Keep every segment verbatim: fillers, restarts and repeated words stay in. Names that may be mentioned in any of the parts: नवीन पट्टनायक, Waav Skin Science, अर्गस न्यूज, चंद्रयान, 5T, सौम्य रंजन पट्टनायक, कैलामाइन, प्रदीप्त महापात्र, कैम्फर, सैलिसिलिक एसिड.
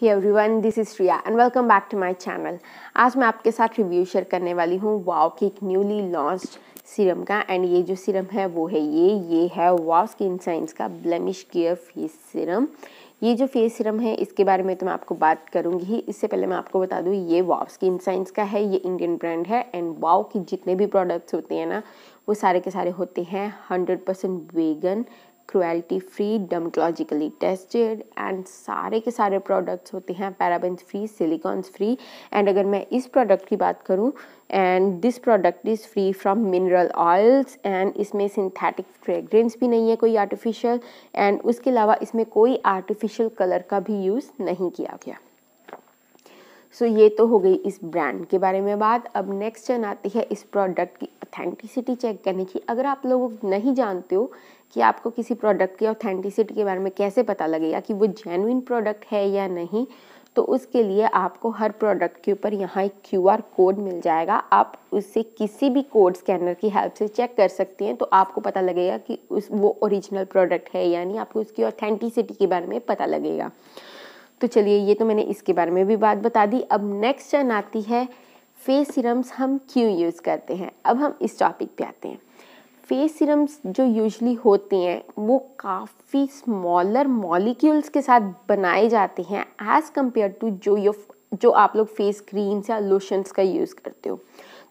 Hey everyone, this is Shriya and welcome back to my channel. आज मैं आपके साथ रिव्यू शेयर करने वाली हूँ वाव की एक न्यूली लॉन्च्ड सीरम का। एंड ये जो सीरम है वो है ये ये है वाव स्किन साइंस का ब्लेमिश केयर फेस सीरम। ये जो फेस सीरम है इसके बारे में तो मैं आपको बात करूँगी ही, इससे पहले मैं आपको बता दूँ ये वाव स्किन साइंस का है, ये इंडियन ब्रांड है। एंड वाव के जितने भी प्रोडक्ट्स होते हैं ना वो सारे के सारे होते हैं hundred percent vegan, cruelty free, dermatologically tested. And सारे के सारे प्रोडक्ट्स होते हैं parabens free, silicones free. And अगर मैं इस प्रोडक्ट की बात करूं, and this product is free from mineral oils. And इसमें सिंथेटिक फ्रेग्रेंस भी नहीं है कोई आर्टिफिशियल, एंड उसके अलावा इसमें कोई आर्टिफिशियल कलर का भी यूज़ नहीं किया गया। सो so, ये तो हो गई इस ब्रांड के बारे में बात। अब नेक्स्ट टर्न आती है इस प्रोडक्ट की ऑथेंटिसिटी चेक करने की। अगर आप लोग नहीं जानते हो कि आपको किसी प्रोडक्ट की ऑथेंटिसिटी के बारे में कैसे पता लगेगा कि वो जेन्युइन प्रोडक्ट है या नहीं, तो उसके लिए आपको हर प्रोडक्ट के ऊपर यहाँ एक क्यूआर कोड मिल जाएगा। आप उससे किसी भी कोड स्कैनर की हेल्प से चेक कर सकते हैं, तो आपको पता लगेगा कि उस वो ओरिजिनल प्रोडक्ट है या नहीं, आपको उसकी ऑथेंटिसिटी के बारे में पता लगेगा। तो चलिए, ये तो मैंने इसके बारे में भी बात बता दी। अब नेक्स्ट टर्न आती है फेस सीरम्स हम क्यों यूज़ करते हैं। अब हम इस टॉपिक पे आते हैं। फेस सीरम्स जो यूजली होते हैं वो काफ़ी स्मॉलर मॉलिक्यूल्स के साथ बनाए जाते हैं एज़ कम्पेयर टू जो यो जो आप लोग फेस क्रीम्स या लोशंस का यूज़ करते हो।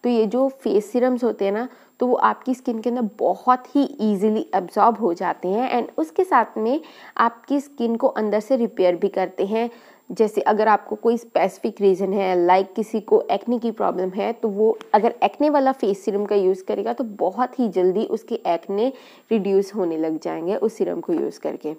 तो ये जो फेस सीरम्स होते हैं ना, तो वो आपकी स्किन के अंदर बहुत ही ईजिली एब्जॉर्ब हो जाते हैं। एंड उसके साथ में आपकी स्किन को अंदर से रिपेयर भी करते हैं। जैसे अगर आपको कोई स्पेसिफिक रीज़न है, लाइक किसी को एक्ने की प्रॉब्लम है, तो वो अगर एक्ने वाला फेस सीरम का यूज़ करेगा तो बहुत ही जल्दी उसके एक्ने रिड्यूस होने लग जाएंगे उस सीरम को यूज़ करके।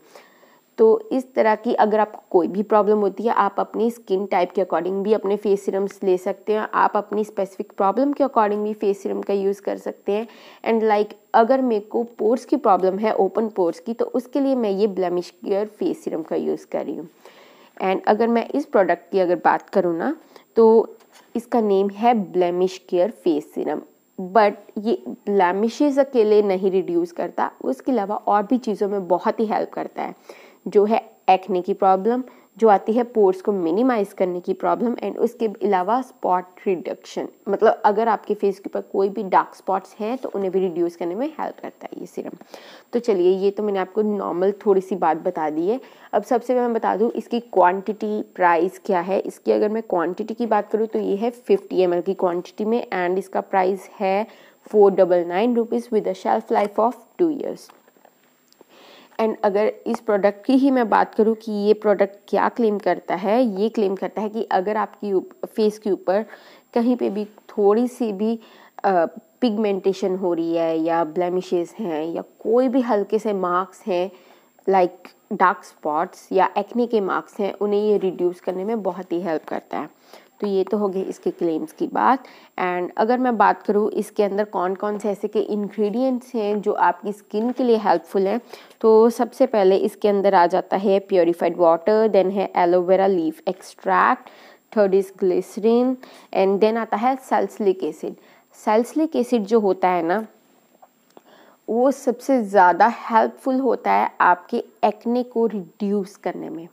तो इस तरह की अगर आपको कोई भी प्रॉब्लम होती है, आप अपनी स्किन टाइप के अकॉर्डिंग भी अपने फेस सीरम्स ले सकते हैं। आप अपनी स्पेसिफिक प्रॉब्लम के अकॉर्डिंग भी फेस सीरम का यूज़ कर सकते हैं। एंड लाइक like, अगर मेरे को पोर्स की प्रॉब्लम है, ओपन पोर्स की, तो उसके लिए मैं ये ब्लेमिश केयर फेस सीरम का यूज़ कर रही हूँ। एंड अगर मैं इस प्रोडक्ट की अगर बात करूँ ना, तो इसका नेम है blemish care face serum. But ये ब्लेमिशेस अकेले नहीं रिड्यूस करता, उसके अलावा और भी चीज़ों में बहुत ही हेल्प करता है, जो है एक्ने की प्रॉब्लम जो आती है, पोर्स को मिनिमाइज़ करने की प्रॉब्लम, एंड उसके अलावा स्पॉट रिडक्शन, मतलब अगर आपके फेस के ऊपर कोई भी डार्क स्पॉट्स हैं तो उन्हें भी रिड्यूस करने में हेल्प करता है ये सीरम। तो चलिए, ये तो मैंने आपको नॉर्मल थोड़ी सी बात बता दी है। अब सबसे मैं बता दूँ इसकी क्वांटिटी, प्राइस क्या है इसकी। अगर मैं क्वांटिटी की बात करूँ तो ये है फिफ्टी एम एल की क्वान्टिटी में, एंड इसका प्राइस है four double nine rupees with a shelf life of two years. And अगर इस प्रोडक्ट की ही मैं बात करूं कि ये प्रोडक्ट क्या क्लेम करता है, ये क्लेम करता है कि अगर आपकी फेस के ऊपर कहीं पे भी थोड़ी सी भी पिगमेंटेशन हो रही है, या ब्लेमिशेस हैं, या कोई भी हल्के से मार्क्स हैं लाइक डार्क स्पॉट्स या एक्ने के मार्क्स हैं, उन्हें ये रिड्यूस करने में बहुत ही हेल्प करता है। तो ये तो हो गई इसके क्लेम्स की बात। एंड अगर मैं बात करूँ इसके अंदर कौन कौन से ऐसे के इंग्रेडिएंट्स हैं जो आपकी स्किन के लिए हेल्पफुल हैं, तो सबसे पहले इसके अंदर आ जाता है प्योरीफाइड वाटर, देन है aloe vera leaf extract, third is glycerine, and then आता है सैलिसिलिक एसिड। सैलिसिलिक एसिड जो होता है ना, वो सबसे ज़्यादा हेल्पफुल होता है आपके एक्ने को रिड्यूस करने में।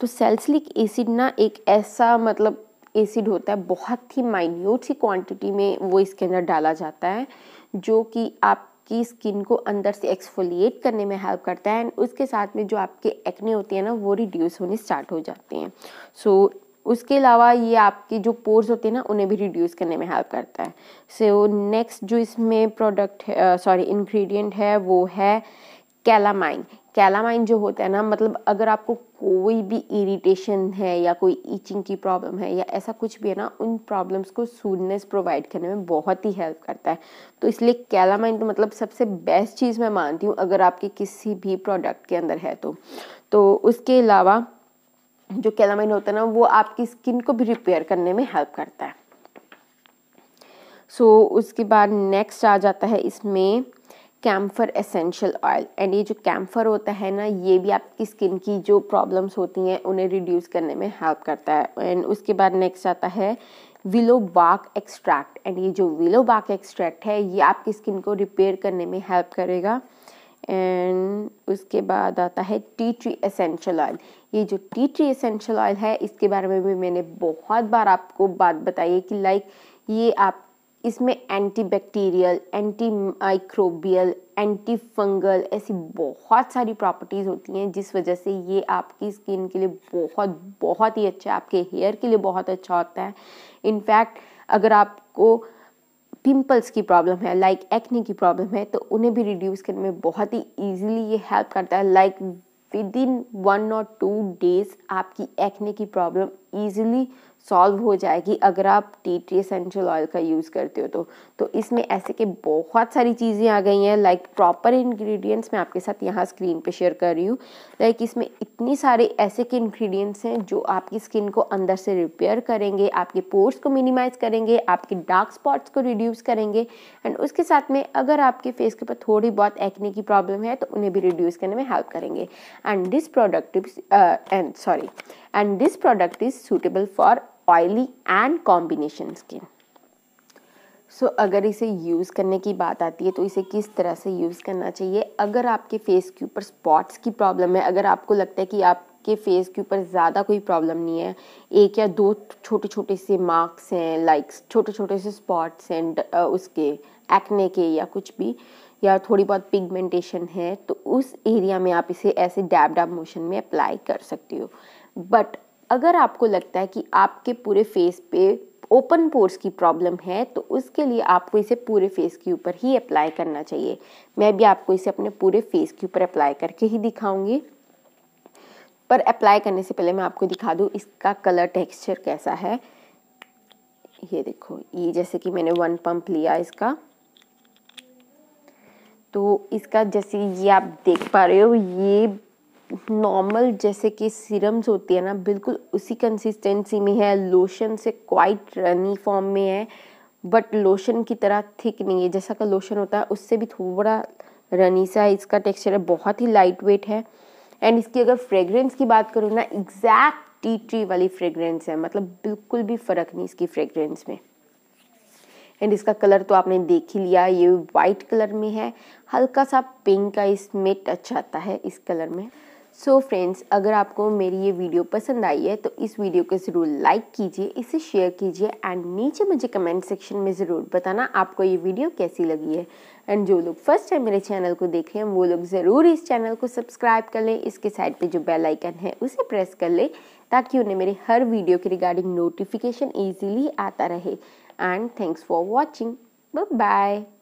तो सैलिसिलिक एसिड ना एक ऐसा मतलब एसिड होता है, बहुत ही माइन्यूट सी क्वांटिटी में वो इसके अंदर डाला जाता है, जो कि आपकी स्किन को अंदर से एक्सफोलिएट करने में हेल्प करता है। एंड उसके साथ में जो आपके एक्ने होते हैं ना, वो रिड्यूस होने स्टार्ट हो जाते हैं। सो so, उसके अलावा ये आपके जो पोर्स होते हैं ना, उन्हें भी रिड्यूस करने में हेल्प करता है। सो so, नेक्स्ट जो इसमें प्रोडक्ट है, सॉरी इंग्रेडिएंट है, वो है कैलामाइन। कैलामाइन जो होता है ना, मतलब अगर आपको कोई भी इरिटेशन है या कोई ईचिंग की प्रॉब्लम है या ऐसा कुछ भी है ना, उन प्रॉब्लम्स को सूदनेस प्रोवाइड करने में बहुत ही हेल्प करता है। तो इसलिए कैलामाइन तो मतलब सबसे बेस्ट चीज़ मैं मानती हूँ अगर आपके किसी भी प्रोडक्ट के अंदर है तो। तो उसके अलावा जो कैलामाइन होता है ना, वो आपकी स्किन को भी रिपेयर करने में हेल्प करता है। सो so, उसके बाद नेक्स्ट आ जाता है इसमें कैम्फर एसेंशियल ऑयल। एंड ये जो कैम्फर होता है ना, ये भी आपकी स्किन की जो प्रॉब्लम्स होती हैं उन्हें रिड्यूस करने में हेल्प करता है। एंड उसके बाद नेक्स्ट आता है विलो बार्क एक्सट्रैक्ट। एंड ये जो विलो बार्क एक्सट्रैक्ट है, ये आपकी स्किन को रिपेयर करने में हेल्प करेगा। एंड उसके बाद आता है टी ट्री एसेंशियल ऑयल। ये जो टी ट्री एसेंशियल ऑयल है इसके बारे में भी मैंने बहुत बार आपको बात बताई है कि लाइक ये आप इसमें anti bacterial, anti microbial, anti fungal ऐसी बहुत सारी प्रॉपर्टीज़ होती हैं जिस वजह से ये आपकी स्किन के लिए बहुत बहुत ही अच्छा, आपके हेयर के लिए बहुत अच्छा होता है। इनफैक्ट अगर आपको पिंपल्स की प्रॉब्लम है, लाइक एक्ने की प्रॉब्लम है, तो उन्हें भी रिड्यूस करने में बहुत ही ईजिली ये हेल्प करता है। लाइक विद इन वन और टू डेज आपकी एक्ने की प्रॉब्लम ईजिली सॉल्व हो जाएगी अगर आप टी ट्री एसेंशियल ऑयल का यूज़ करते हो तो तो इसमें ऐसे के बहुत सारी चीज़ें आ गई हैं। लाइक प्रॉपर इंग्रेडिएंट्स मैं आपके साथ यहाँ स्क्रीन पे शेयर कर रही हूँ। लाइक इसमें इतने सारे ऐसे के इंग्रेडिएंट्स हैं जो आपकी स्किन को अंदर से रिपेयर करेंगे, आपके पोर्स को मिनिमाइज़ करेंगे, आपके डार्क स्पॉट्स को रिड्यूस करेंगे, एंड उसके साथ में अगर आपके फेस के ऊपर थोड़ी बहुत एक्ने की प्रॉब्लम है तो उन्हें भी रिड्यूस करने में हेल्प करेंगे। And this product and sorry and this product is suitable for oily and combination skin. So अगर इसे यूज़ करने की बात आती है तो इसे किस तरह से यूज़ करना चाहिए। अगर आपके फेस के ऊपर स्पॉट्स की प्रॉब्लम है, अगर आपको लगता है कि आपके फेस के ऊपर ज़्यादा कोई प्रॉब्लम नहीं है, एक या दो छोटे छोटे से मार्क्स हैं, लाइक छोटे छोटे से स्पॉट्स हैं उसके एक्ने के या कुछ भी, या थोड़ी बहुत पिगमेंटेशन है, तो उस एरिया में आप इसे ऐसे डैब डैब मोशन में अप्लाई कर सकती हो। बट अगर आपको लगता है कि आपके पूरे फेस पे ओपन पोर्स की प्रॉब्लम है तो उसके लिए आपको इसे पूरे फेस के ऊपर ही अप्लाई करना चाहिए। मैं भी आपको इसे अपने पूरे फेस के ऊपर अप्लाई करके ही दिखाऊंगी, पर अप्लाई करने से पहले मैं आपको दिखा दूँ इसका कलर टेक्सचर कैसा है। ये देखो, ये जैसे कि मैंने वन पंप लिया इसका, तो इसका जैसे ये आप देख पा रहे हो, ये नॉर्मल जैसे कि सीरम्स होती है ना, बिल्कुल उसी कंसिस्टेंसी में है। लोशन से क्वाइट रनी फॉर्म में है, बट लोशन की तरह थिक नहीं है। जैसा का लोशन होता है उससे भी थोड़ा रनी सा इसका टेक्सचर है, बहुत ही लाइट वेट है। एंड इसकी अगर फ्रेगरेंस की बात करूँ ना, एग्जैक्ट टी ट्री वाली फ्रेगरेंस है, मतलब बिल्कुल भी फ़र्क नहीं इसकी फ्रेगरेंस में। एंड इसका कलर तो आपने देख ही लिया, ये वाइट कलर में है, हल्का सा पिंक का इसमें टच आता है इस कलर में। सो so फ्रेंड्स, अगर आपको मेरी ये वीडियो पसंद आई है तो इस वीडियो को ज़रूर लाइक कीजिए, इसे शेयर कीजिए, एंड नीचे मुझे कमेंट सेक्शन में ज़रूर बताना आपको ये वीडियो कैसी लगी है। एंड जो लोग फर्स्ट टाइम मेरे चैनल को देख रहे हैं वो लोग ज़रूर इस चैनल को सब्सक्राइब कर लें, इसके साइड पे जो बेल आइकन है उसे प्रेस कर लें ताकि उन्हें मेरे हर वीडियो के रिगार्डिंग नोटिफिकेशन ईजिली आता रहे। And thanks for watching, bye bye.